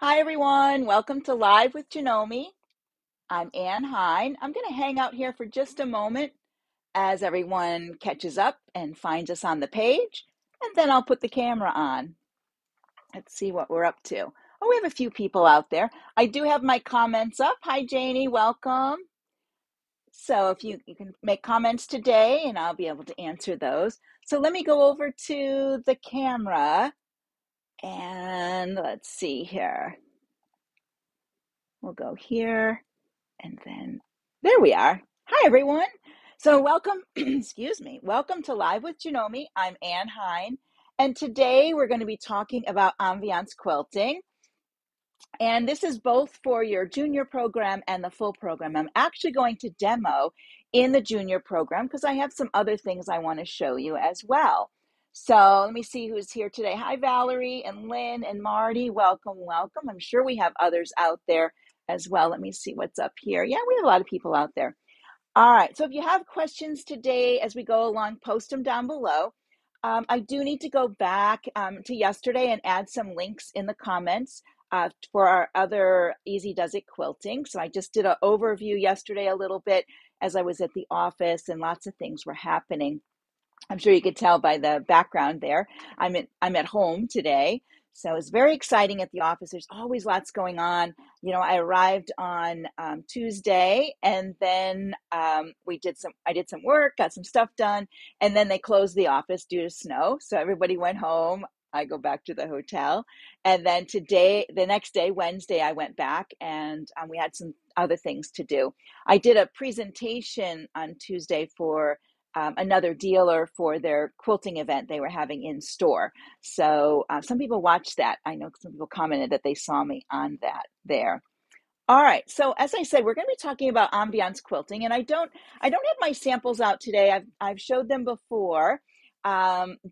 Hi everyone, welcome to Live with Janome. I'm Ann Hine. I'm going to hang out here for just a moment as everyone catches up and finds us on the page, and then I'll put the camera on. Let's see what we're up to. Oh, we have a few people out there. I do have my comments up. Hi Janie, welcome. So if you can make comments today and I'll be able to answer those. So let me go over to the camera. And let's see here. We'll go here and then there we are. Hi, everyone. So welcome, welcome to Live with Janome. I'm Ann Hine. And today we're going to be talking about ambiance quilting. And this is both for your junior program and the full program. I'm actually going to demo in the junior program because I have some other things I want to show you as well. So let me see who's here today. Hi, Valerie and Lynn and Marty. Welcome, welcome. I'm sure we have others out there as well. Let me see what's up here. Yeah, we have a lot of people out there. All right. So if you have questions today as we go along, post them down below. I do need to go back to yesterday and add some links in the comments for our other Easy Does It quilting. So I just did an overview yesterday a little bit as I was at the office and lots of things were happening. I'm sure you could tell by the background there. I'm at home today. So it's very exciting at the office. There's always lots going on. You know, I arrived on Tuesday and then I did some work, got some stuff done, and then they closed the office due to snow. So everybody went home. I go back to the hotel. And then today, the next day, Wednesday, I went back and we had some other things to do. I did a presentation on Tuesday for another dealer for their quilting event they were having in store. So some people watched that. I know some people commented that they saw me on that there. All right. So as I said, we're going to be talking about ambiance quilting, and I don't have my samples out today. I've showed them before, but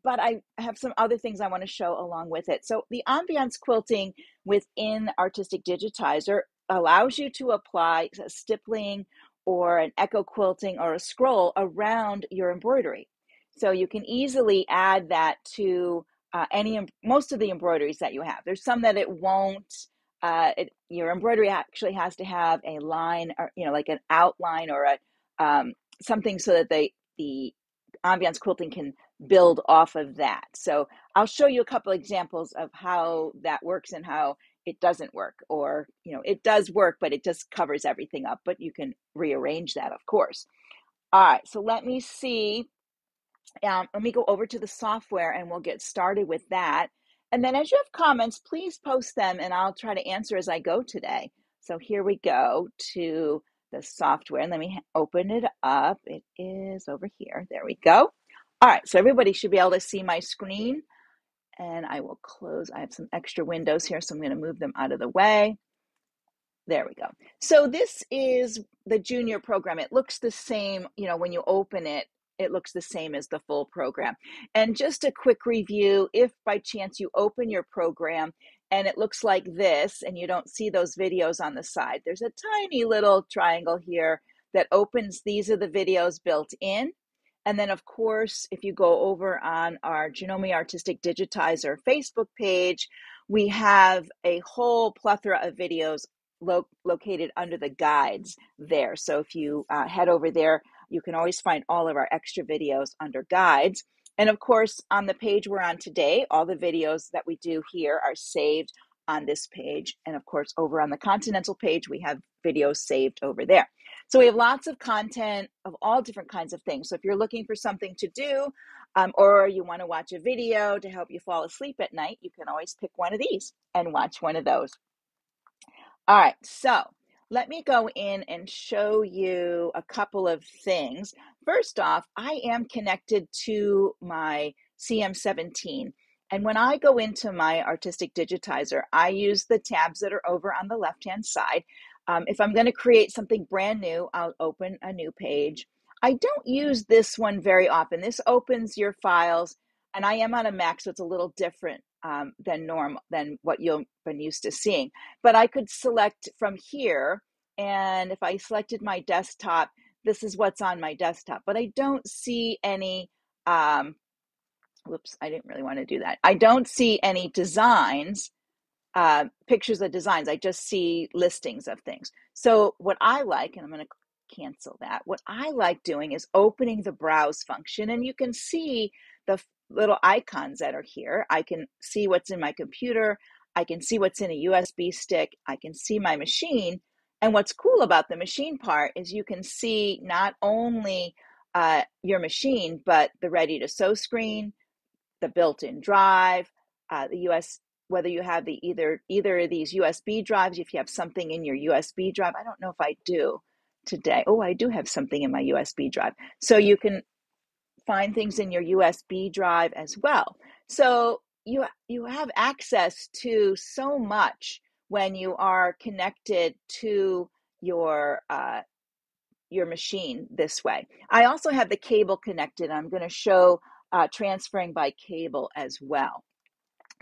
I have some other things I want to show along with it. So the ambiance quilting within Artistic Digitizer allows you to apply stippling or an echo quilting or a scroll around your embroidery. So you can easily add that to most of the embroideries that you have. There's some that it won't, your embroidery actually has to have a line or, you know, like an outline or a something so that the ambiance quilting can build off of that. So I'll show you a couple examples of how that works and how it doesn't work, or, you know, it does work, but it just covers everything up, but you can rearrange that, of course. All right, so let me see. Let me go over to the software and we'll get started with that. And then as you have comments, please post them and I'll try to answer as I go today. So here we go to the software and let me open it up. It is over here, there we go. All right, so everybody should be able to see my screen. And I will close. I have some extra windows here, so I'm going to move them out of the way. There we go. So this is the junior program. It looks the same, you know, when you open it, it looks the same as the full program. And just a quick review, if by chance you open your program and it looks like this and you don't see those videos on the side, there's a tiny little triangle here that opens. These are the videos built in. And then, of course, if you go over on our Janome Artistic Digitizer Facebook page, we have a whole plethora of videos located under the guides there. So if you head over there, you can always find all of our extra videos under guides. And, of course, on the page we're on today, all the videos that we do here are saved on this page. And, of course, over on the Continental page, we have videos saved over there. So we have lots of content of all different kinds of things. So if you're looking for something to do or you want to watch a video to help you fall asleep at night, you can always pick one of these and watch one of those. All right, so let me go in and show you a couple of things. First off, I am connected to my CM17. And when I go into my Artistic Digitizer, I use the tabs that are over on the left-hand side. If I'm going to create something brand new, I'll open a new page. I don't use this one very often. This opens your files, and I am on a Mac, so it's a little different than what you've been used to seeing. But I could select from here, and if I selected my desktop, this is what's on my desktop. But I don't see any, whoops, I didn't really want to do that. I don't see any designs pictures of designs. I just see listings of things. So what I like, and I'm going to cancel that, what I like doing is opening the browse function, and you can see the little icons that are here. I can see what's in my computer. I can see what's in a USB stick. I can see my machine. And what's cool about the machine part is you can see not only your machine, but the ready to sew screen, the built-in drive, whether you have the either of these USB drives, if you have something in your USB drive. I don't know if I do today. Oh, I do have something in my USB drive. So you can find things in your USB drive as well. So you have access to so much when you are connected to your machine this way. I also have the cable connected. I'm going to show transferring by cable as well.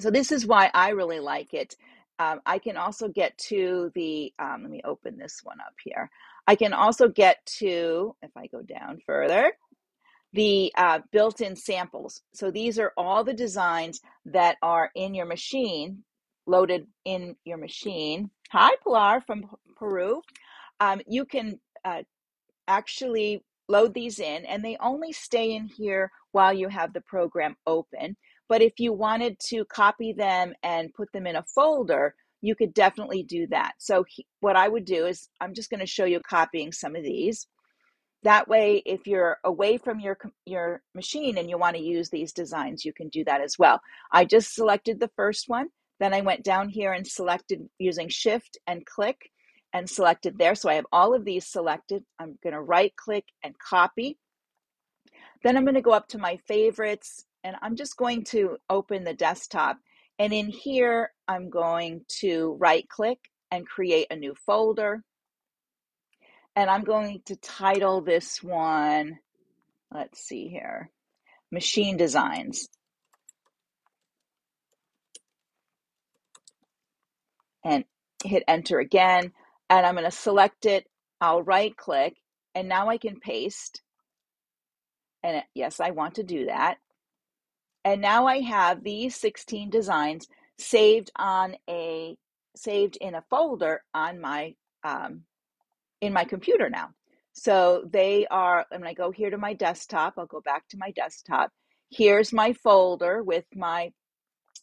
So this is why I really like it. I can also get to the, let me open this one up here. I can also get to, if I go down further, the built-in samples. So these are all the designs that are in your machine, loaded in your machine. Hi, Pilar from Peru. You can actually load these in, and they only stay in here while you have the program open. But if you wanted to copy them and put them in a folder, you could definitely do that. So what I would do is I'm just going to show you copying some of these. That way, if you're away from your machine and you want to use these designs, you can do that as well. I just selected the first one. Then I went down here and selected using shift and click and selected there. So I have all of these selected. I'm going to right click and copy. Then I'm going to go up to my favorites, and I'm just going to open the desktop. And in here, I'm going to right click and create a new folder. And I'm going to title this one, let's see here, Machine Designs. And hit enter again, and I'm going to select it. I'll right click, and now I can paste. And yes, I want to do that. And now I have these 16 designs saved in a folder on my in my computer now. So they are. I'm going to go here to my desktop. I'll go back to my desktop. Here's my folder with my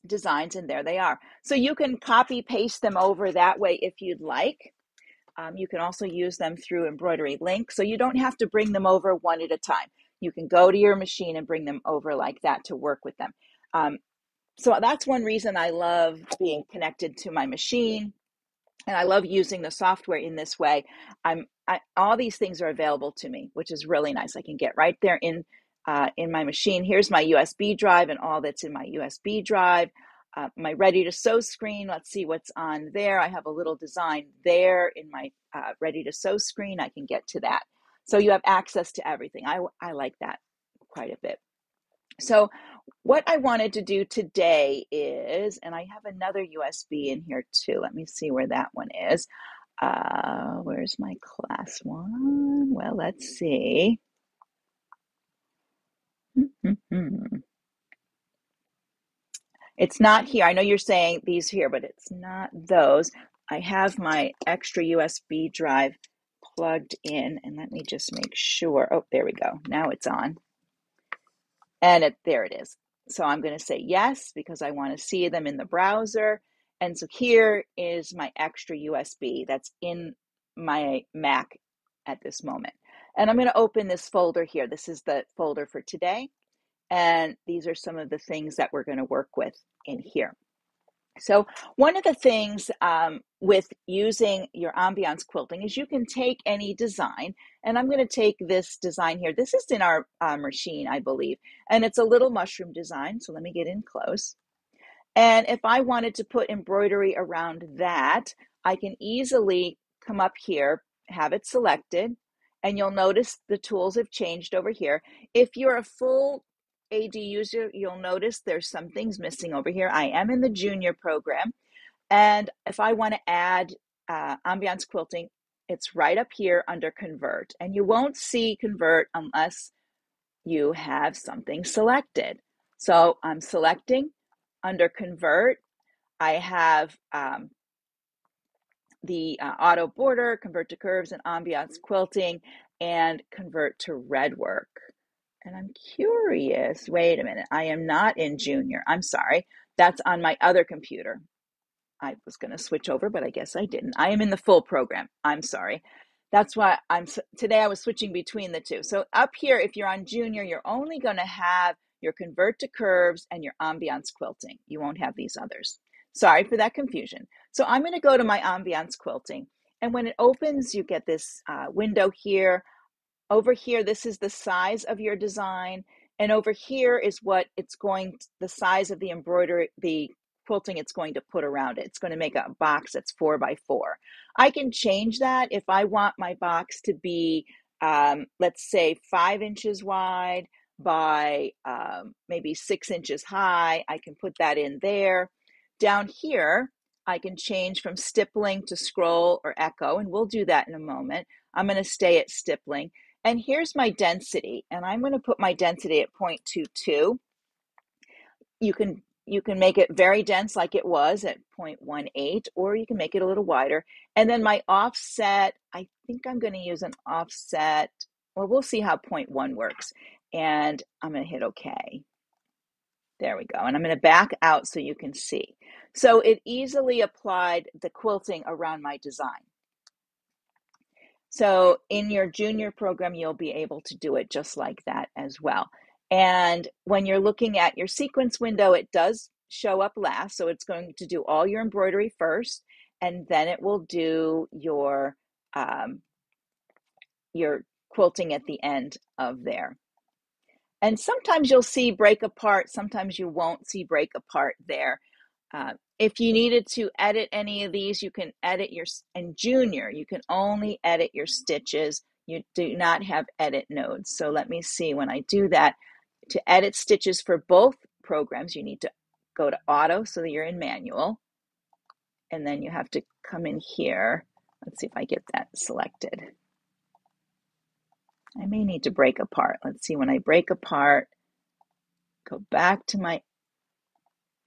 designs, and there they are. So you can copy paste them over that way if you'd like. You can also use them through Embroidery Link, so you don't have to bring them over one at a time. You can go to your machine and bring them over like that to work with them. So that's one reason I love being connected to my machine, and I love using the software in this way. All these things are available to me, which is really nice. I can get right there in my machine. Here's my USB drive and all that's in my USB drive. My ready to sew screen. Let's see what's on there. I have a little design there in my ready to sew screen. I can get to that. So you have access to everything. I like that quite a bit. So what I wanted to do today is, and I have another USB in here too. Let me see where that one is. Where's my class one? Well, let's see. It's not here. I know you're saying these here, but it's not those. I have my extra USB drive plugged in, and let me just make sure. Oh, there we go. Now it's on, and there it is. So I'm going to say yes, because I want to see them in the browser. And so here is my extra USB that's in my Mac at this moment. And I'm going to open this folder here. This is the folder for today. And these are some of the things that we're going to work with in here. So one of the things with using your ambiance quilting is you can take any design. And I'm going to take this design here. This is in our machine, I believe. And it's a little mushroom design. So let me get in close. And if I wanted to put embroidery around that, I can easily come up here, have it selected. And you'll notice the tools have changed over here. If you're a full AD user, you'll notice there's some things missing over here. I am in the junior program. And if I want to add ambiance quilting, it's right up here under convert. And you won't see convert unless you have something selected. So I'm selecting under convert. I have the auto border, convert to curves and ambiance quilting, and convert to red work. And I'm curious, wait a minute, I am not in Junior. I'm sorry, that's on my other computer. I was going to switch over, but I guess I didn't. I am in the full program. I'm sorry. That's why today I was switching between the two. So up here, if you're on Junior, you're only going to have your convert to curves and your ambiance quilting. You won't have these others. Sorry for that confusion. So I'm going to go to my ambiance quilting. And when it opens, you get this window here. Over here, this is the size of your design. And over here is what it's going to, the size of the embroidery, the quilting it's going to put around it. It's going to make a box that's 4 by 4. I can change that if I want my box to be, let's say 5 inches wide by maybe 6 inches high. I can put that in there. Down here, I can change from stippling to scroll or echo, and we'll do that in a moment. I'm going to stay at stippling. And here's my density, and I'm going to put my density at 0.22. You can make it very dense like it was at 0.18, or you can make it a little wider. And then my offset, I think I'm going to use an offset. Well, we'll see how 0.1 works. And I'm going to hit OK. There we go. And I'm going to back out so you can see. So it easily applied the quilting around my design. So in your Junior program, you'll be able to do it just like that as well. And when you're looking at your sequence window, it does show up last. So it's going to do all your embroidery first, and then it will do your quilting at the end of there. And sometimes you'll see break apart. Sometimes you won't see break apart there. If you needed to edit any of these, you can edit your, in Junior, you can only edit your stitches. You do not have edit nodes. So let me see when I do that. To edit stitches for both programs, you need to go to auto so that you're in manual. And then you have to come in here. Let's see if I get that selected. I may need to break apart. Let's see when I break apart, go back to my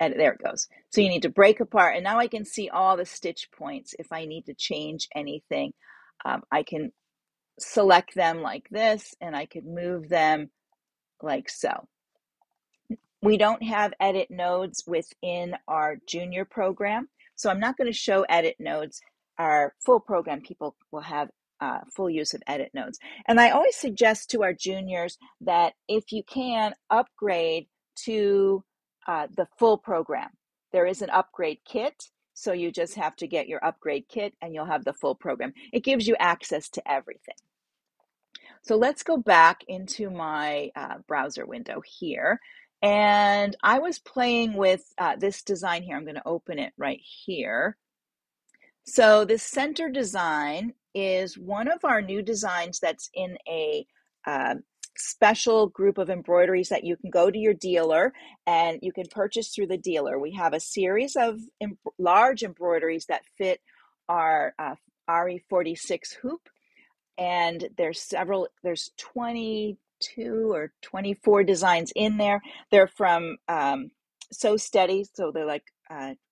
edit. There it goes. So you need to break apart. And now I can see all the stitch points. If I need to change anything, I can select them like this, and I could move them like so. We don't have edit nodes within our Junior program, so I'm not going to show edit nodes. Our full program people will have full use of edit nodes. And I always suggest to our juniors that if you can, upgrade to the full program. There is an upgrade kit, so you just have to get your upgrade kit and you'll have the full program. It gives you access to everything. So let's go back into my browser window here. And I was playing with this design here. I'm going to open it right here. So this center design is one of our new designs that's in a special group of embroideries that you can go to your dealer and you can purchase through the dealer. We have a series of large embroideries that fit our RE46 hoop, and there's 22 or 24 designs in there. They're from So Steady, so they're like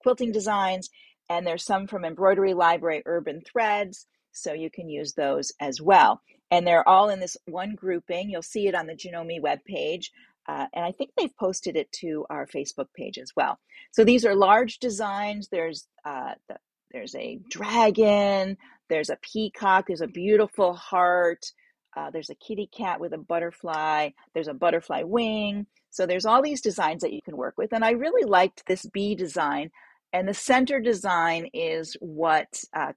quilting designs, and there's some from Embroidery Library Urban Threads, so you can use those as well. And they're all in this one grouping. You'll see it on the Janome webpage. And I think they've posted it to our Facebook page as well. So these are large designs. There's a dragon, there's a peacock, there's a beautiful heart, there's a kitty cat with a butterfly, there's a butterfly wing. So there's all these designs that you can work with. And I really liked this bee design. And the center design is what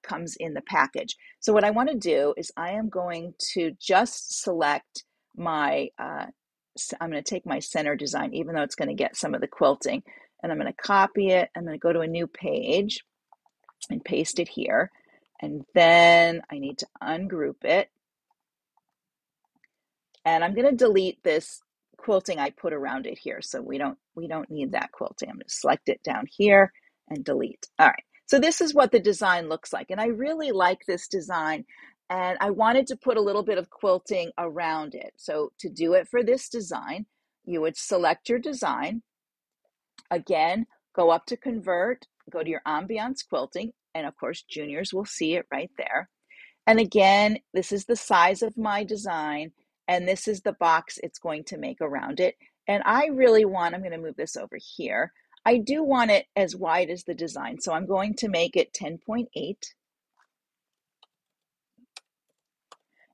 comes in the package. So what I want to do is I am going to just select my, I'm going to take my center design, even though it's going to get some of the quilting, and I'm going to copy it. I'm going to go to a new page and paste it here. And then I need to ungroup it. And I'm going to delete this quilting I put around it here. So we don't need that quilting. I'm going to select it down here and delete. All right, so this is what the design looks like. And I really like this design, and I wanted to put a little bit of quilting around it. So to do it for this design, you would select your design. Again, go up to convert, Go to your ambiance quilting, and of course, juniors will see it right there. And again, this is the size of my design, and this is the box it's going to make around it. And I really want, I'm going to move this over here. I do want it as wide as the design, so I'm going to make it 10.8.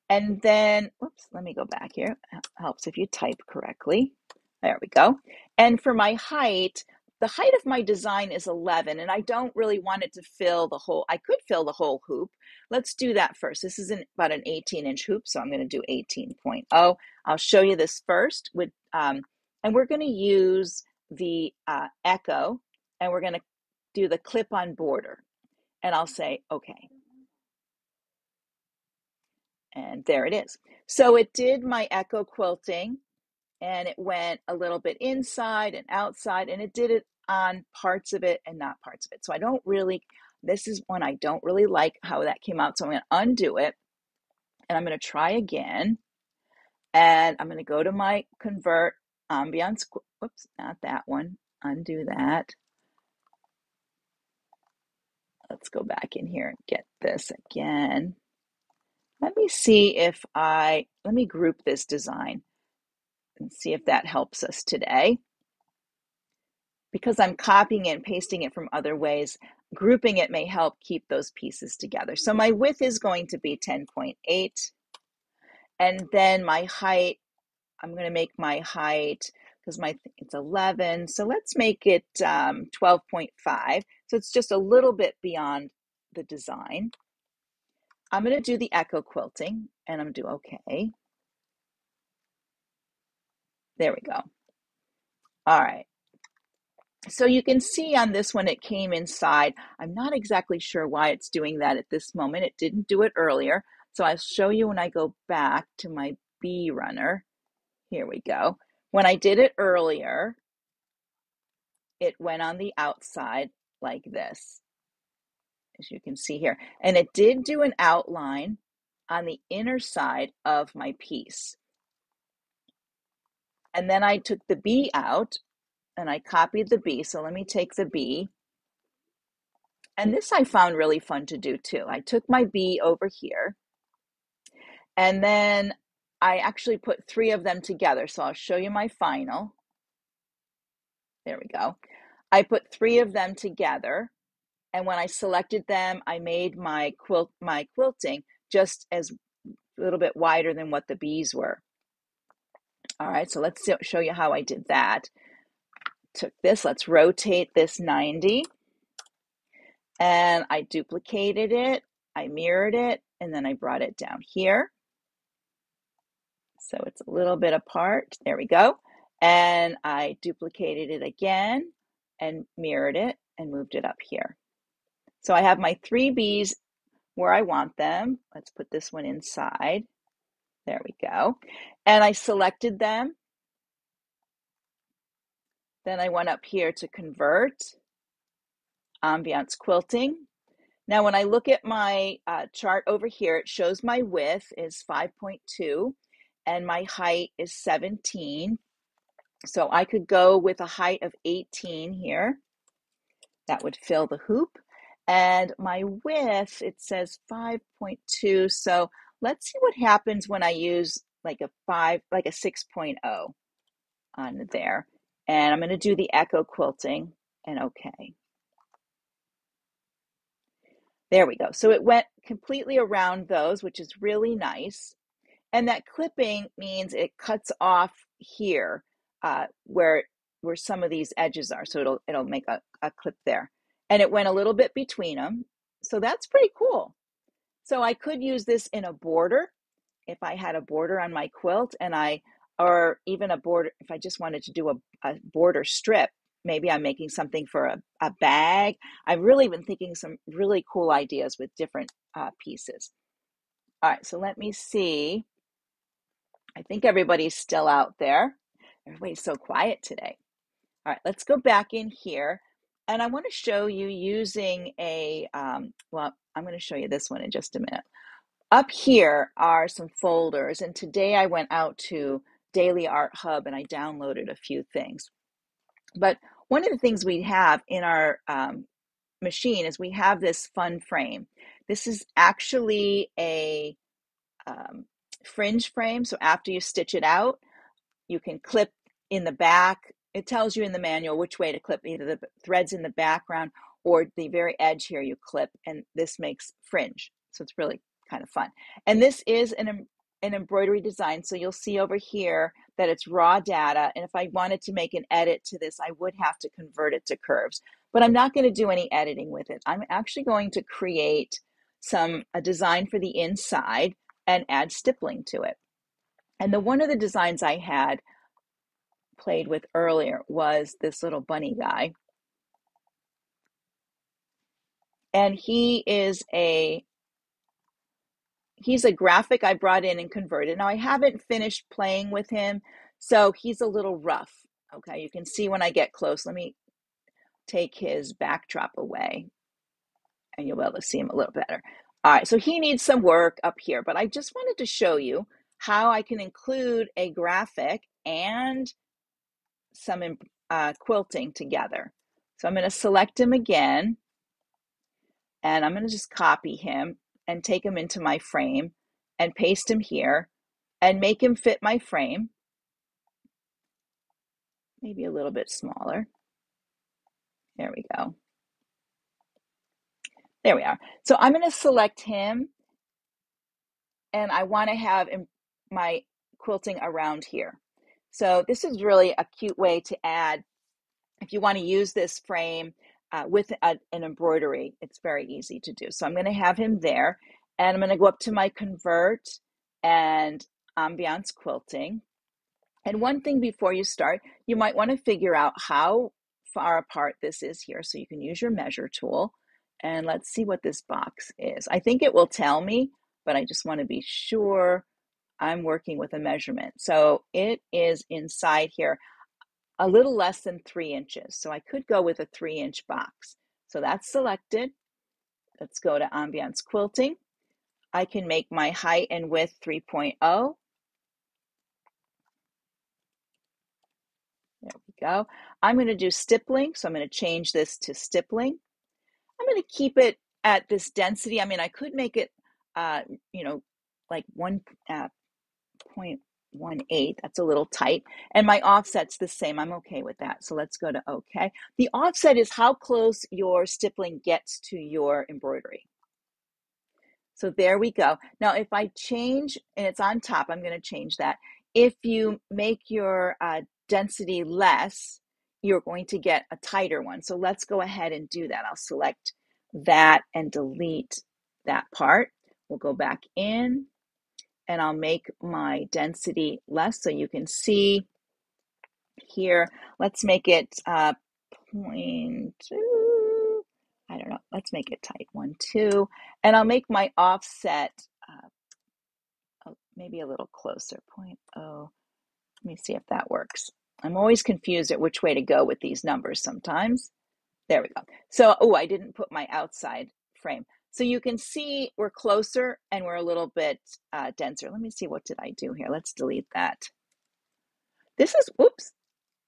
And then, whoops, let me go back here. It helps if you type correctly. There we go. And for my height, the height of my design is 11, and I don't really want it to fill the whole, I could fill the whole hoop. Let's do that first. This is about an 18-inch hoop, so I'm going to do 18.0. I'll show you this first, with, and we're going to use the echo, and we're going to do the clip-on border. And I'll say, okay. And there it is. So it did my echo quilting, and it went a little bit inside and outside, and it did it on parts of it and not parts of it. So I don't really, this is one I don't really like how that came out. So I'm gonna undo it, and I'm gonna try again. And I'm gonna go to my convert ambiance, whoops, not that one, undo that. Let's go back in here and get this again. Let me see if I, let me group this design and see if that helps us today. Because I'm copying it and pasting it from other ways, grouping it may help keep those pieces together. So my width is going to be 10.8. And then my height, I'm going to make my height, because my it's 11. So let's make it 12.5. So it's just a little bit beyond the design. I'm going to do the echo quilting, and I'm going to do okay. There we go. All right. So you can see on this one, it came inside. I'm not exactly sure why it's doing that at this moment. It didn't do it earlier. So I'll show you when I go back to my bee runner. Here we go. When I did it earlier, it went on the outside like this, as you can see here. And it did do an outline on the inner side of my piece. And then I took the B out and I copied the B. So let me take the B. And this I found really fun to do too. I took my B over here and then I actually put three of them together. So I'll show you my final. There we go. I put three of them together. And when I selected them, I made my quilting just as a little bit wider than what the B's were. All right, so let's show you how I did that. Took this, let's rotate this 90. And I duplicated it, I mirrored it, and then I brought it down here. So it's a little bit apart, there we go. And I duplicated it again and mirrored it and moved it up here. So I have my three B's where I want them. Let's put this one inside. There we go. And I selected them. Then I went up here to convert, ambiance quilting. Now, when I look at my chart over here, it shows my width is 5.2 and my height is 17. So I could go with a height of 18 here. That would fill the hoop. And my width, it says 5.2. So let's see what happens when I use like a 6.0 on there. And I'm going to do the echo quilting and okay. There we go. So it went completely around those, which is really nice. And that clipping means it cuts off here where some of these edges are. So it'll make a clip there. And it went a little bit between them. So that's pretty cool. So I could use this in a border if I had a border on my quilt and or even a border, if I just wanted to do a border strip, maybe I'm making something for a bag. I've really been thinking some really cool ideas with different pieces. All right, so let me see. I think everybody's still out there. Everybody's so quiet today. All right, let's go back in here. And I want to show you using a, well, I'm going to show you this one in just a minute. Up here are some folders. And today I went out to Daily Art Hub and I downloaded a few things. But one of the things we have in our machine is we have this fun frame. This is actually a fringe frame. So after you stitch it out, you can clip in the back. It tells you in the manual which way to clip, either the threads in the background or the very edge here you clip, and this makes fringe. So it's really kind of fun. And this is an embroidery design. So you'll see over here that it's raw data. And if I wanted to make an edit to this, I would have to convert it to curves, but I'm not going to do any editing with it. I'm actually going to create a design for the inside and add stippling to it. And one of the designs I had played with earlier was this little bunny guy. And he's a graphic I brought in and converted. Now I haven't finished playing with him, so he's a little rough. Okay, you can see when I get close, let me take his backdrop away and you'll be able to see him a little better. All right, so he needs some work up here, but I just wanted to show you how I can include a graphic and some quilting together. So I'm gonna select him again, and I'm gonna just copy him and take him into my frame and paste him here and make him fit my frame. Maybe a little bit smaller. There we go. There we are. So I'm going to select him, and I want to have my quilting around here. So this is really a cute way to add, if you want to use this frame with an embroidery, it's very easy to do. So I'm going to have him there, and I'm going to go up to my Convert and Ambiance Quilting. And one thing before you start, you might want to figure out how far apart this is here. So you can use your measure tool. And let's see what this box is. I think it will tell me, but I just want to be sure I'm working with a measurement. So it is inside here a little less than 3 inches. So I could go with a 3-inch box. So that's selected. Let's go to Ambiance Quilting. I can make my height and width 3.0. There we go. I'm going to do stippling. So I'm going to change this to stippling. I'm going to keep it at this density. I mean, I could make it, you know, like 1.18. That's a little tight. And my offset's the same. I'm okay with that. So let's go to okay. The offset is how close your stippling gets to your embroidery. So there we go. Now, if I change, and it's on top, I'm going to change that. If you make your density less, you're going to get a tighter one. So let's go ahead and do that. I'll select that and delete that part. We'll go back in, and I'll make my density less. So you can see here, let's make it 0.2. I don't know, let's make it tight, 1, 2. And I'll make my offset maybe a little closer, 0.0. Let me see if that works. I'm always confused at which way to go with these numbers sometimes. There we go. So, oh, I didn't put my outside frame. So you can see we're closer and we're a little bit denser. Let me see, what did I do here? Let's delete that. This is, oops,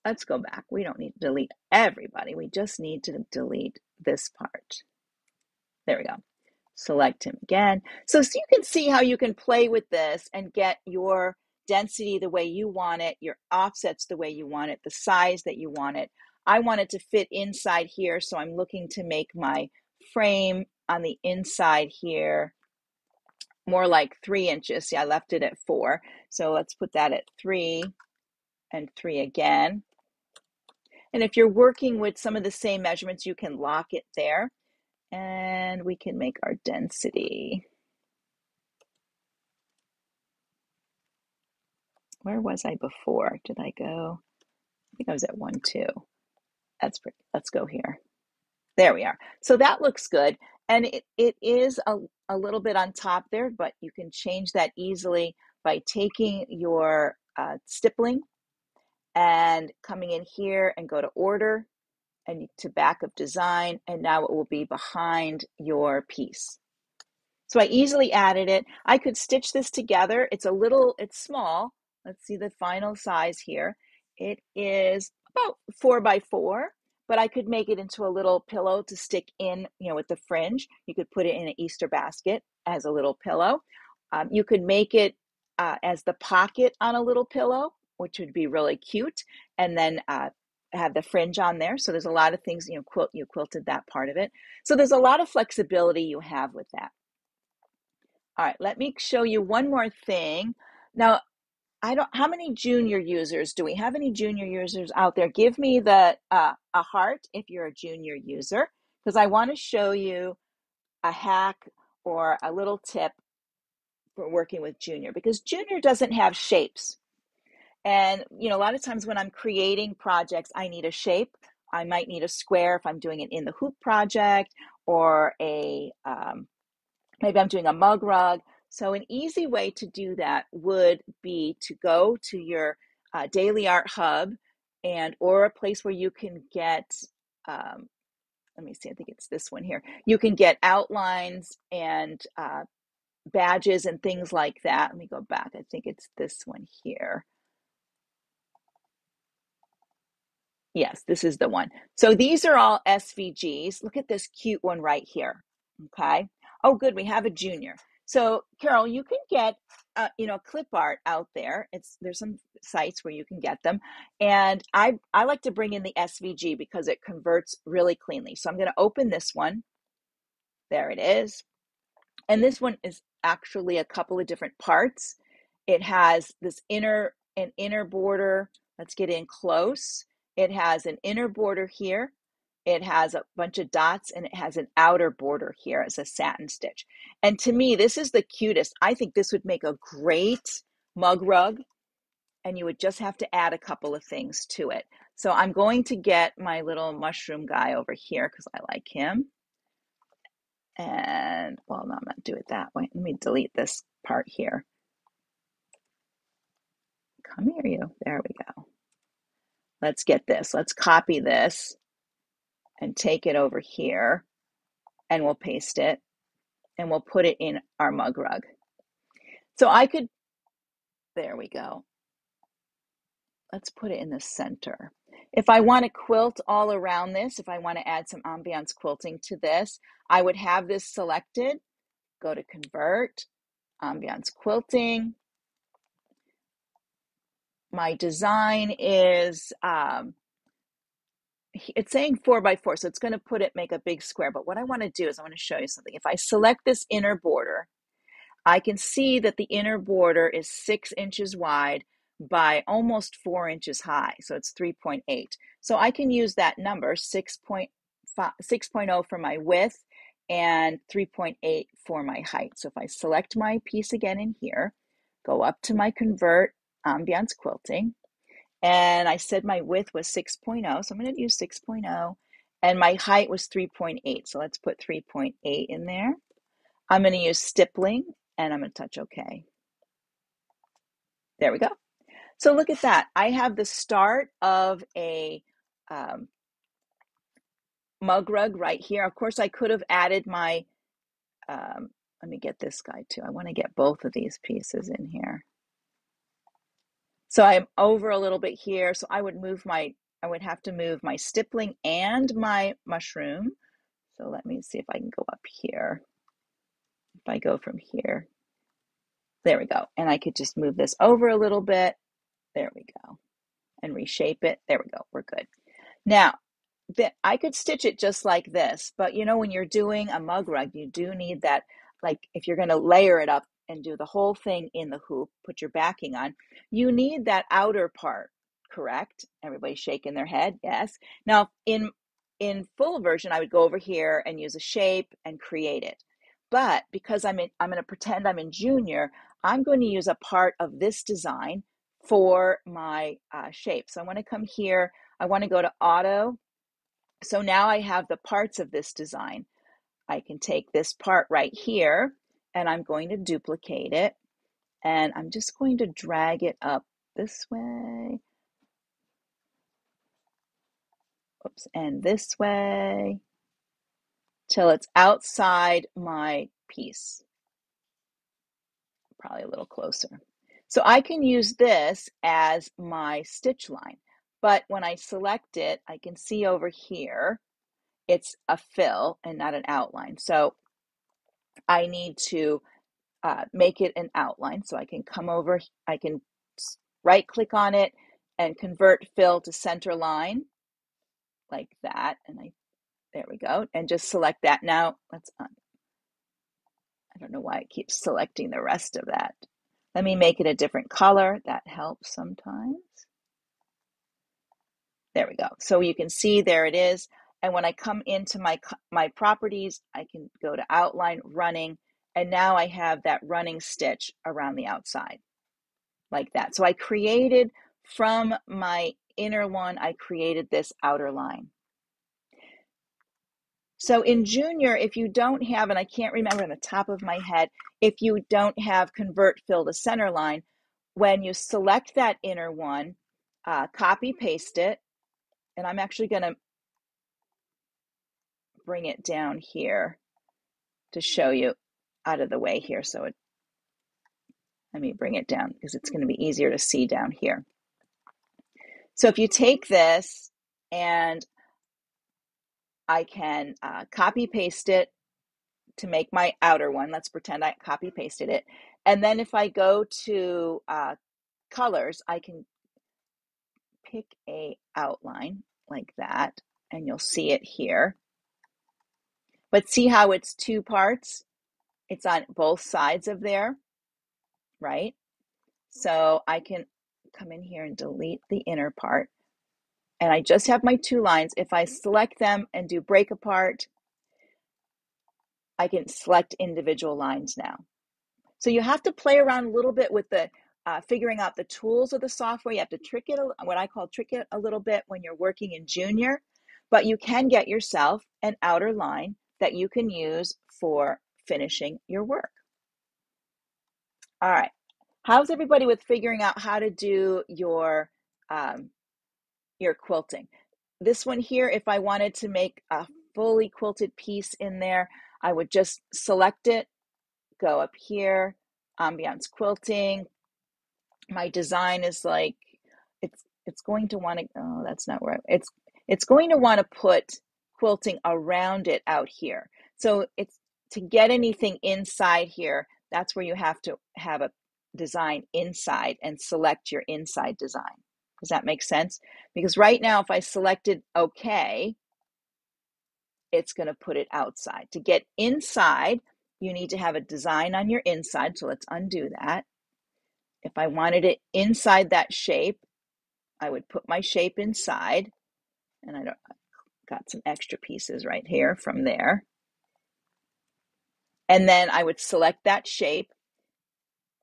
let's go back. We don't need to delete everybody. We just need to delete this part. There we go. Select him again. So you can see how you can play with this and get your density the way you want it, your offsets the way you want it, the size that you want it. I want it to fit inside here, so I'm looking to make my frame on the inside here more like 3 inches. See, I left it at 4. So let's put that at 3 and 3 again. And if you're working with some of the same measurements, you can lock it there, and we can make our density. Where was I before? Did I go? I think I was at 1, 2. That's pretty, let's go here. There we are. So that looks good. And it is a little bit on top there, but you can change that easily by taking your stippling and coming in here and go to order and to back of design. And now it will be behind your piece. So I easily added it. I could stitch this together. It's small. Let's see the final size here. It is about 4 by 4, but I could make it into a little pillow to stick in, you know, with the fringe. You could put it in an Easter basket as a little pillow. You could make it as the pocket on a little pillow, which would be really cute. And then have the fringe on there. So there's a lot of things, you know, you quilted that part of it. So there's a lot of flexibility you have with that. All right, let me show you one more thing. Now, how many junior users? Do we have any junior users out there? Give me a heart if you're a junior user, because I want to show you a hack or a little tip for working with junior, because junior doesn't have shapes. And, you know, a lot of times when I'm creating projects, I need a shape. I might need a square if I'm doing an in the hoop project, or a, maybe I'm doing a mug rug. So an easy way to do that would be to go to your Daily Art Hub, and or a place where you can get, let me see, I think it's this one here. You can get outlines and badges and things like that. Let me go back. I think it's this one here. Yes, this is the one. So these are all SVGs. Look at this cute one right here, okay? Oh, good, we have a junior. So Carol, you can get, you know, clip art out there. There's some sites where you can get them. And I like to bring in the SVG because it converts really cleanly. So I'm gonna open this one. There it is. And this one is actually a couple of different parts. It has this inner border. Let's get in close. It has an inner border here. It has a bunch of dots, and it has an outer border here as a satin stitch. And to me, this is the cutest. I think this would make a great mug rug, and you would just have to add a couple of things to it. So I'm going to get my little mushroom guy over here because I like him. And, well, no, I'm not doing it that way. Let me delete this part here. Come here, you. There we go. Let's get this. Let's copy this and take it over here, and we'll paste it, and we'll put it in our mug rug. So I could, there we go. Let's put it in the center. If I want to quilt all around this, if I want to add some ambiance quilting to this, I would have this selected, go to Convert, Ambiance Quilting. My design is, it's saying 4x4, so it's going to make a big square. But what I want to do is I want to show you something. If I select this inner border, I can see that the inner border is 6 inches wide by almost 4 inches high. So it's 3.8. So I can use that number, 6.0 for my width and 3.8 for my height. So if I select my piece again in here, go up to my Convert Ambiance Quilting, and I said my width was 6.0, so I'm going to use 6.0, and my height was 3.8, so let's put 3.8 in there. I'm going to use stippling, and I'm going to touch OK. There we go. So look at that. I have the start of a mug rug right here. Of course, I could have added my, let me get this guy too. I want to get both of these pieces in here. So I'm over a little bit here. So I would have to move my stippling and my mushroom. So let me see if I can go up here. If I go from here, there we go. And I could just move this over a little bit. There we go. And reshape it. There we go. We're good. Now, I could stitch it just like this, but you know, when you're doing a mug rug, you do need that, like if you're going to layer it up and do the whole thing in the hoop, put your backing on, you need that outer part, correct? Everybody's shaking their head, yes. Now, in full version, I would go over here and use a shape and create it. But because I'm going to pretend I'm in junior, I'm going to use a part of this design for my shape. So I want to come here. I want to go to Auto. So now I have the parts of this design. I can take this part right here, and I'm going to duplicate it, and I'm just going to drag it up this way. Oops, and this way till it's outside my piece. Probably a little closer. So I can use this as my stitch line, But when I select it, I can see over here, it's a fill and not an outline. So I need to make it an outline. So I can come over, I can right click on it and convert fill to center line like that. And there we go. And just select that. Now let's, I don't know why it keeps selecting the rest of that. Let me make it a different color. That helps sometimes. There we go. So you can see there it is. And when I come into my properties, I can go to outline running. And now I have that running stitch around the outside like that. So I created from my inner one, I created this outer line. So in Junior, if you don't have, and I can't remember on the top of my head, if you don't have convert fill to center line, when you select that inner one, copy paste it. And I'm actually going to bring it down here to show you out of the way here. So let me bring it down because it's going to be easier to see down here. So if you take this and I can copy paste it to make my outer one. Let's pretend I copy pasted it. And then if I go to colors, I can pick a outline like that, and you'll see it here. But see how it's two parts? It's on both sides of there, right? So I can come in here and delete the inner part. And I just have my two lines. If I select them and do break apart, I can select individual lines now. So you have to play around a little bit with the figuring out the tools of the software. You have to trick it, what I call trick it a little bit when you're working in Junior, but you can get yourself an outer line that you can use for finishing your work. All right. How's everybody with figuring out how to do your quilting? This one here, if I wanted to make a fully quilted piece in there, I would just select it, go up here, ambiance quilting. My design is like, it's going to want to, oh, that's not where it's going to want to put quilting around it out here. So it's to get anything inside here, that's where you have to have a design inside and select your inside design. Does that make sense? Because right now, if I selected OK, it's going to put it outside. To get inside, you need to have a design on your inside. So let's undo that. If I wanted it inside that shape, I would put my shape inside. And I got some extra pieces right here from there. And then I would select that shape.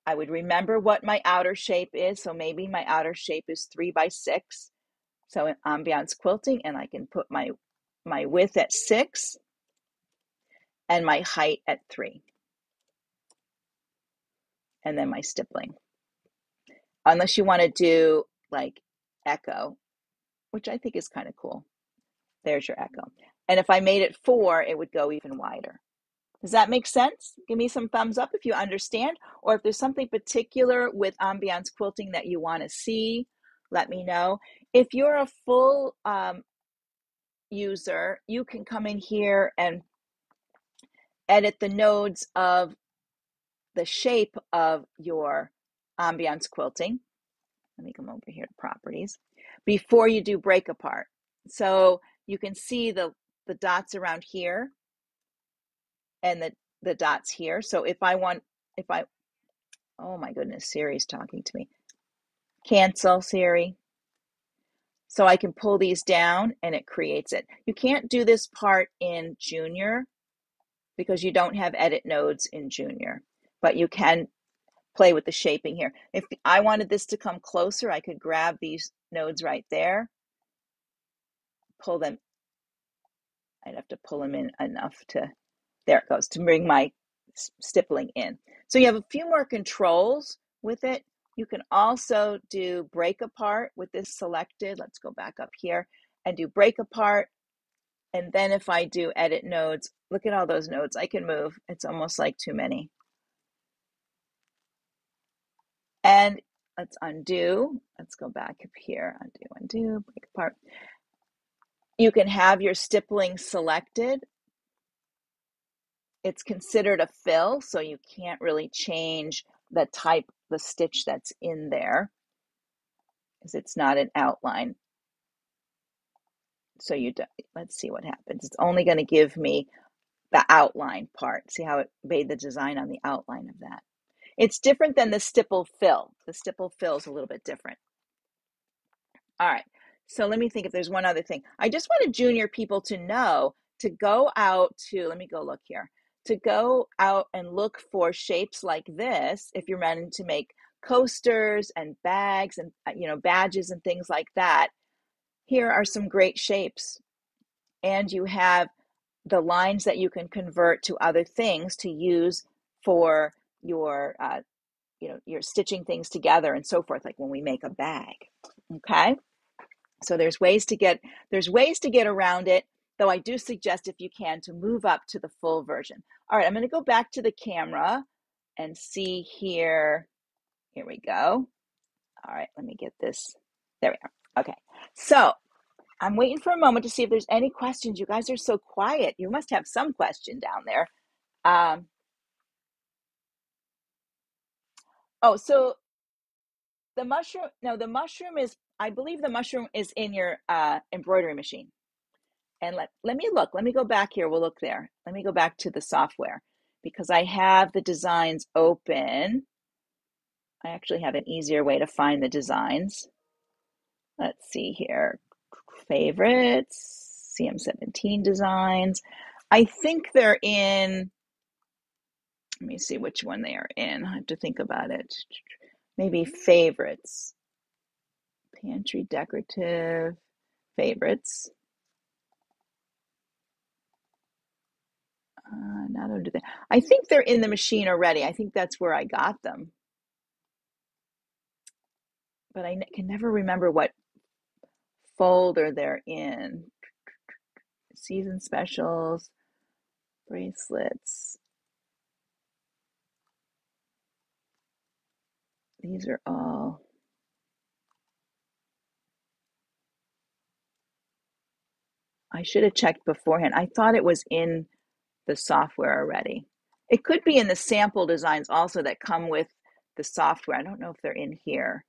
I would remember what my outer shape is. So maybe my outer shape is 3 by 6. So in ambiance quilting, and I can put my width at 6 and my height at 3. And then my stippling. Unless you want to do like echo, which I think is kind of cool. There's your echo. And if I made it 4, it would go even wider. Does that make sense? Give me some thumbs up if you understand, or if there's something particular with ambiance quilting that you want to see, let me know. If you're a full user, you can come in here and edit the nodes of the shape of your ambiance quilting. Let me come over here to properties before you do break apart. So you can see the dots around here and the dots here. So if I want, oh my goodness, Siri's talking to me. Cancel, Siri. So I can pull these down and it creates it. You can't do this part in Junior because you don't have edit nodes in Junior, but you can play with the shaping here. If I wanted this to come closer, I could grab these nodes right there, pull them. I'd have to pull them in enough to, there it goes, to bring my stippling in. So you have a few more controls with it. You can also do break apart with this selected. Let's go back up here and do break apart. And then if I do edit nodes, look at all those nodes I can move. It's almost like too many. And Let's undo. Let's go back up here. Undo, break apart. You can have your stippling selected. It's considered a fill, so you can't really change the type, the stitch that's in there, because it's not an outline. So you do, let's see what happens. It's only going to give me the outline part. See how it made the design on the outline of that. It's different than the stipple fill. The stipple fill is a little bit different. All right, so let me think if there's one other thing. I just wanted junior people to know to go out to, let me go look here, to go out and look for shapes like this if you're meant to make coasters and bags and, you know, badges and things like that. Here are some great shapes. And you have the lines that you can convert to other things to use for your, you know, your stitching things together and so forth, like when we make a bag. Okay, so there's ways to get around it, though I do suggest if you can to move up to the full version. All right, I'm going to go back to the camera and see here. Here we go. All right, let me get this. There we are. Okay, so I'm waiting for a moment to see if there's any questions. You guys are so quiet. You must have some question down there. Oh, so the mushroom, no, the mushroom is, I believe the mushroom is in your embroidery machine. And let me look, let me go back here. We'll look there. Let me go back to the software because I have the designs open. I actually have an easier way to find the designs. Let's see here. Favorites, CM17 designs. I think they're in, let me see which one they are in. I have to think about it. Maybe favorites, pantry decorative favorites. Not under that. I think they're in the machine already. I think that's where I got them. But I can never remember what folder they're in. Season specials, bracelets. These are all. I should have checked beforehand. I thought it was in the software already. It could be in the sample designs also that come with the software. I don't know if they're in here.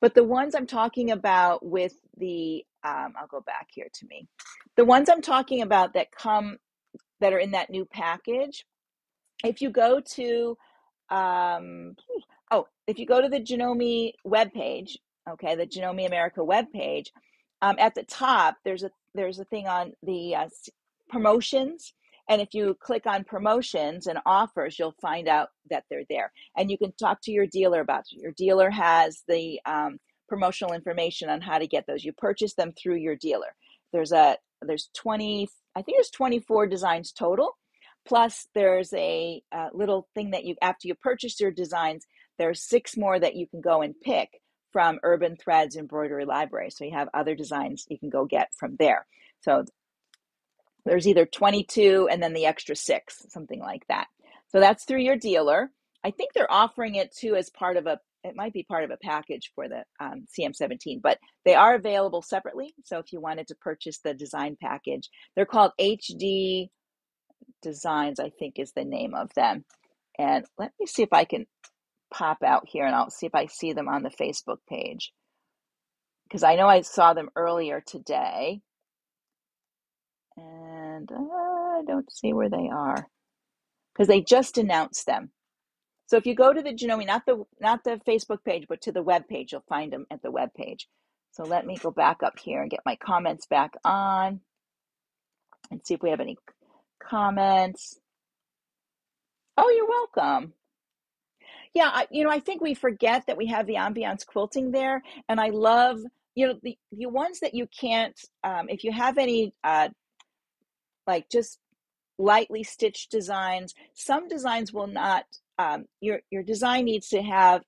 But the ones I'm talking about with the, I'll go back here to me. The ones I'm talking about that are in that new package, if you go to, the Janome webpage, okay, the Janome America webpage, at the top, there's a thing on the promotions. And if you click on promotions and offers, you'll find out that they're there. And you can talk to your dealer about it. Your dealer has the promotional information on how to get those. You purchase them through your dealer. There's 24 designs total. Plus, there's a little thing that after you purchase your designs, there's 6 more that you can go and pick from Urban Threads Embroidery Library. So you have other designs you can go get from there. So there's either 22 and then the extra 6, something like that. So that's through your dealer. I think they're offering it too as part of it might be part of a package for the CM17, but they are available separately. So if you wanted to purchase the design package, they're called HD Designs, I think is the name of them. And let me see if I can pop out here and I'll see if I see them on the Facebook page. Because I know I saw them earlier today. And I don't see where they are because they just announced them. So if you go to the Janome, not the Facebook page, but to the web page, you'll find them at the web page. So let me go back up here and get my comments back on and see if we have any comments. Oh, you're welcome. Yeah, I think we forget that we have the ambiance quilting there, and I love the ones that you can't. If you have any like just lightly stitched designs, some designs will not. Your design needs to have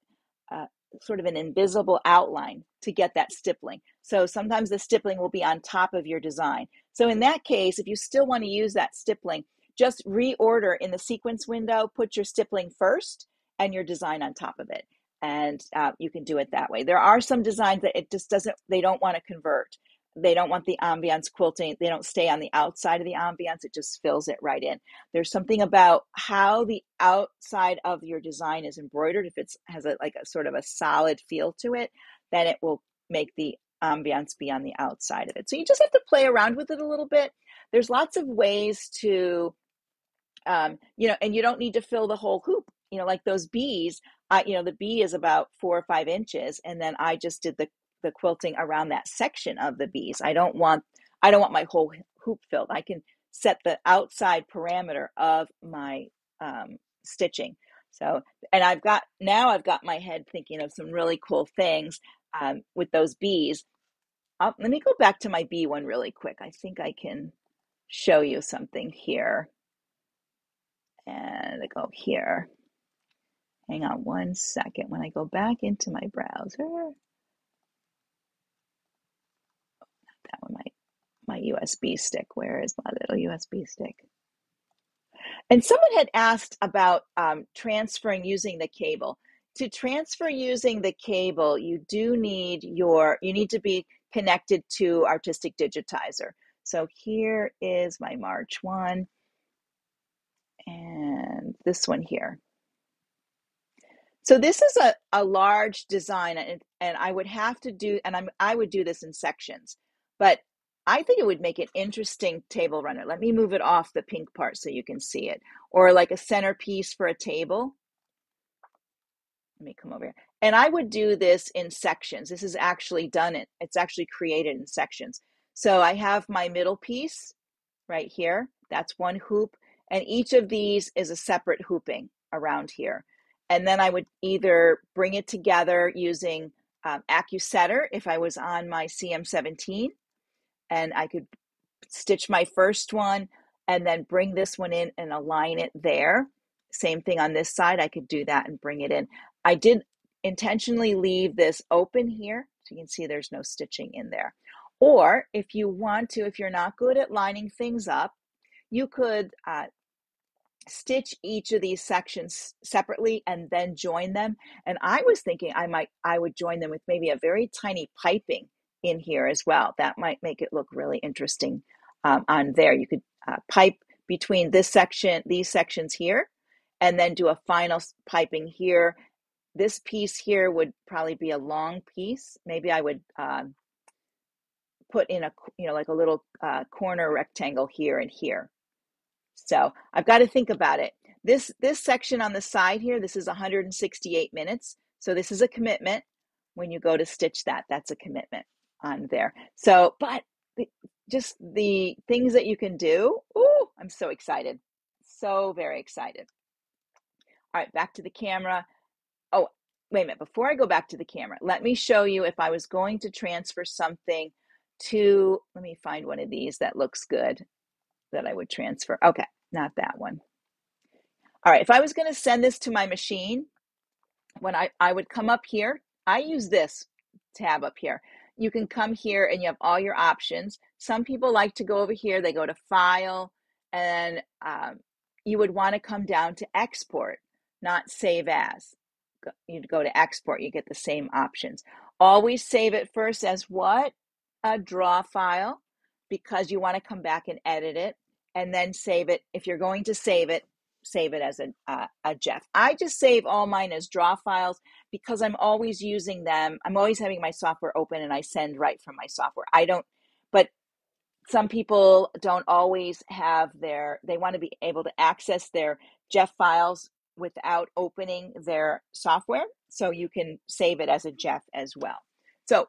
sort of an invisible outline to get that stippling. So sometimes the stippling will be on top of your design. So in that case, if you still want to use that stippling, just reorder in the sequence window, put your stippling first, and your design on top of it. And you can do it that way. There are some designs that it just doesn't, they don't want to convert. They don't want the ambiance quilting. They don't stay on the outside of the ambiance. It just fills it right in. There's something about how the outside of your design is embroidered. If it has a sort of a solid feel to it, then it will make the ambiance be on the outside of it. So you just have to play around with it a little bit. There's lots of ways to, and you don't need to fill the whole hoop. Like those bees, the bee is about 4 or 5 inches. And then I just did the quilting around that section of the bees. I don't want my whole hoop filled. I can set the outside parameter of my stitching. So, and I've got my head thinking of some really cool things with those bees. Let me go back to my bee one really quick. I think I can show you something here. And I go here. Hang on one second. When I go back into my browser, that one, my USB stick. Where is my little USB stick? And someone had asked about transferring using the cable. To transfer using the cable, you need to be connected to Artistic Digitizer. So here is my March one, and this one here. So this is a large design, and I would have to do, and I would do this in sections. But I think it would make an interesting table runner. Let me move it off the pink part so you can see it. Or like a centerpiece for a table. Let me come over here. And I would do this in sections. This is actually done. It's actually created in sections. So I have my middle piece right here. That's one hoop. And each of these is a separate hooping around here. And then I would either bring it together using AccuSetter if I was on my CM17, and I could stitch my first one and then bring this one in and align it there. Same thing on this side, I could do that and bring it in. I did intentionally leave this open here, so you can see there's no stitching in there. Or if you want to, if you're not good at lining things up, you could stitch each of these sections separately and then join them. And I was thinking I would join them with maybe a very tiny piping in here as well. That might make it look really interesting on there. You could pipe between this section, these sections here, and then do a final piping here. This piece here would probably be a long piece. Maybe I would put in a little corner rectangle here and here. So I've got to think about it. This section on the side here, this is 168 minutes. So this is a commitment. When you go to stitch that, that's a commitment on there. So, but just the things that you can do. Ooh, I'm so excited. So very excited. All right, back to the camera. Oh, wait a minute. Before I go back to the camera, let me show you if I was going to transfer something to, let me find one of these that looks good. That I would transfer. Okay, not that one. All right, if I was going to send this to my machine, when I would come up here, I use this tab up here. You can come here and you have all your options. Some people like to go over here, they go to File, and you would want to come down to Export, not Save As. You'd go to Export, you get the same options. Always save it first as what? A draw file, because you want to come back and edit it and then save it. If you're going to save it as a GEF. I just save all mine as draw files because I'm always using them. I'm always having my software open and I send right from my software. But some people don't always have they want to be able to access their GEF files without opening their software. So you can save it as a GEF as well. So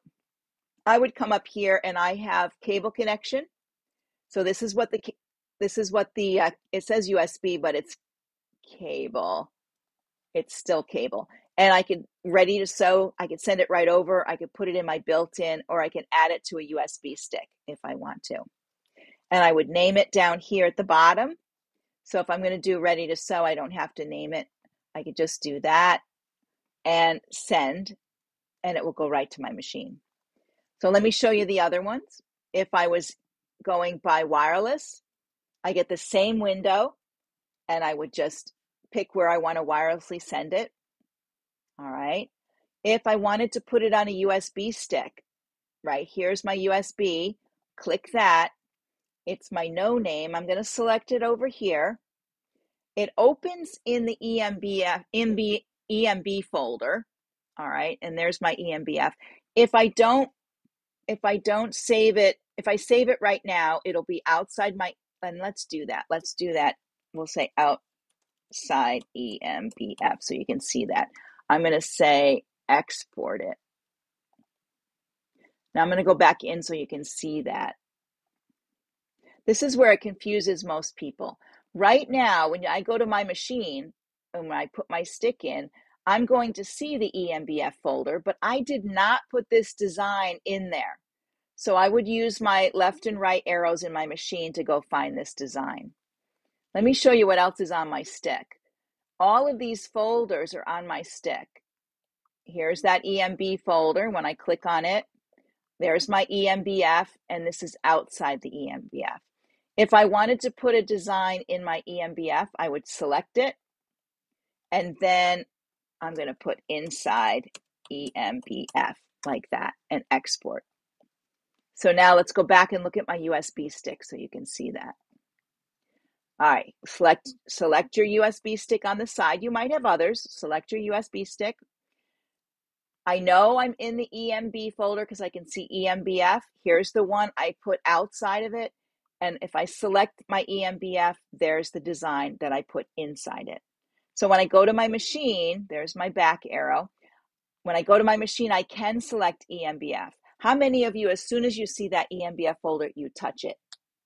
I would come up here and I have cable connection. So this is what the it says USB, but it's cable. It's still cable. And I could ready to sew. I could send it right over. I could put it in my built-in, or I can add it to a USB stick if I want to. And I would name it down here at the bottom. So if I'm going to do ready to sew, I don't have to name it. I could just do that and send, and it will go right to my machine. So let me show you the other ones. If I was going by wireless, I get the same window and I would just pick where I want to wirelessly send it. all right? If I wanted to put it on a USB stick, right, here's my USB, click that. It's my no name. I'm gonna select it over here. It opens in the EMB folder, all right? And there's my EMBF. If I don't save it, if I save it right now, it'll be outside my, and let's do that. Let's do that. We'll say outside EMBF so you can see that. I'm going to say export it. Now I'm going to go back in so you can see that. This is where it confuses most people. Right now, when I go to my machine and when I put my stick in, I'm going to see the EMBF folder, but I did not put this design in there. So I would use my left and right arrows in my machine to go find this design. Let me show you what else is on my stick. All of these folders are on my stick. Here's that EMB folder. When I click on it, there's my EMBF, and this is outside the EMBF. If I wanted to put a design in my EMBF, I would select it, and then I'm going to put inside EMBF like that and export. So now let's go back and look at my USB stick so you can see that. All right, select your USB stick on the side. You might have others. Select your USB stick. I know I'm in the EMB folder because I can see EMBF. Here's the one I put outside of it. And if I select my EMBF, there's the design that I put inside it. So when I go to my machine, there's my back arrow. When I go to my machine, I can select EMBF. How many of you, as soon as you see that EMBF folder, you touch it,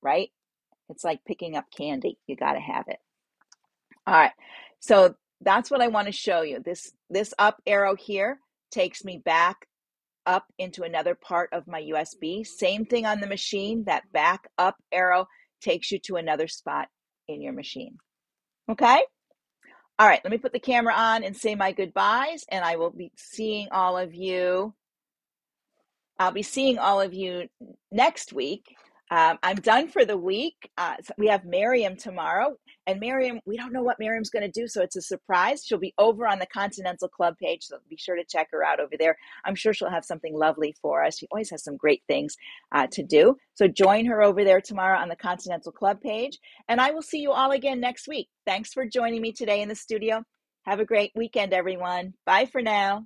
right? It's like picking up candy. You got to have it. All right. So that's what I want to show you. This up arrow here takes me back up into another part of my USB. Same thing on the machine. That back up arrow takes you to another spot in your machine. Okay? All right, let me put the camera on and say my goodbyes, and I will be seeing all of you. I'll be seeing all of you next week. I'm done for the week. So we have Miriam tomorrow, and Miriam, we don't know what Miriam's going to do, so it's a surprise. She'll be over on the Continental Club page, so be sure to check her out over there. I'm sure she'll have something lovely for us. She always has some great things to do. So join her over there tomorrow on the Continental Club page, and I will see you all again next week. Thanks for joining me today in the studio. Have a great weekend, everyone. Bye for now.